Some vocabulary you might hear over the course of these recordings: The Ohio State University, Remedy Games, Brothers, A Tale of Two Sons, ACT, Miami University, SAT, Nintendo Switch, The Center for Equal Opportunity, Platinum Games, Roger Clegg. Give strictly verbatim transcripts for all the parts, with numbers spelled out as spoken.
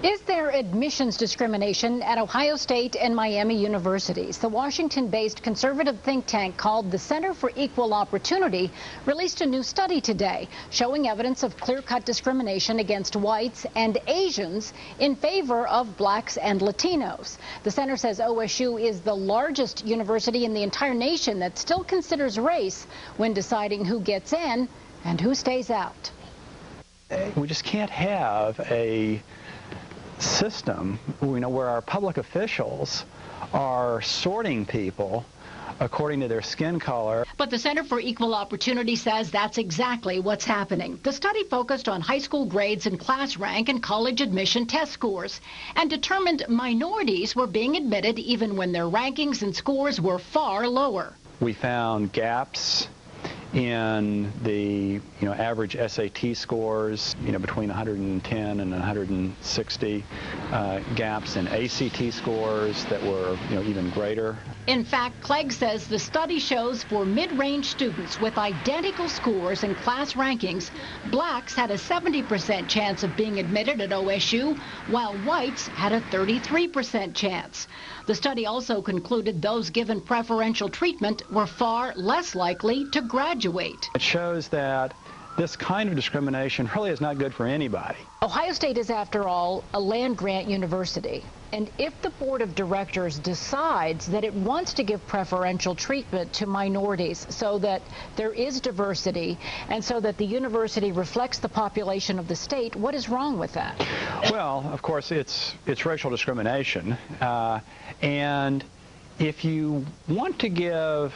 Is there admissions discrimination at Ohio State and Miami universities? The Washington-based conservative think tank called the Center for Equal Opportunity released a new study today showing evidence of clear-cut discrimination against whites and Asians in favor of blacks and Latinos. The center says O S U is the largest university in the entire nation that still considers race when deciding who gets in and who stays out. We just can't have a system, you know, where our public officials are sorting people according to their skin color. But the Center for Equal Opportunity says that's exactly what's happening. The study focused on high school grades and class rank and college admission test scores and determined minorities were being admitted even when their rankings and scores were far lower. We found gaps in the, you know, average S A T scores, you know, between one hundred ten and one hundred sixty, uh, gaps in A C T scores that were, you know, even greater. In fact, Clegg says the study shows for mid-range students with identical scores and class rankings, blacks had a seventy percent chance of being admitted at O S U, while whites had a thirty-three percent chance. The study also concluded those given preferential treatment were far less likely to graduate. It shows that this kind of discrimination really is not good for anybody. Ohio State is, after all, a land-grant university. And if the board of directors decides that it wants to give preferential treatment to minorities so that there is diversity and so that the university reflects the population of the state, what is wrong with that? Well, of course, it's, it's racial discrimination. Uh, and if you want to give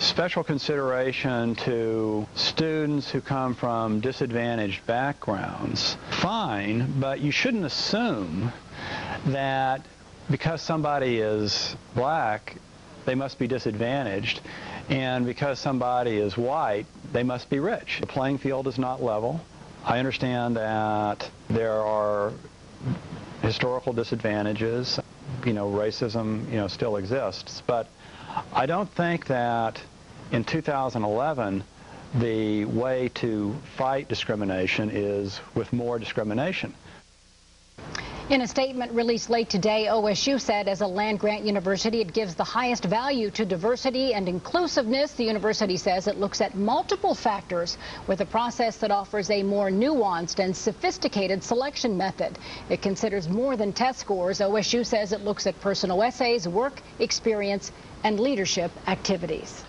special consideration to students who come from disadvantaged backgrounds, fine, but you shouldn't assume that because somebody is black, they must be disadvantaged, and because somebody is white, they must be rich. The playing field is not level. I understand that there are historical disadvantages. You know, racism, you know, still exists, but I don't think that in two thousand eleven the way to fight discrimination is with more discrimination. In a statement released late today, O S U said as a land-grant university, it gives the highest value to diversity and inclusiveness. The university says it looks at multiple factors with a process that offers a more nuanced and sophisticated selection method. It considers more than test scores. O S U says it looks at personal essays, work experience, and leadership activities.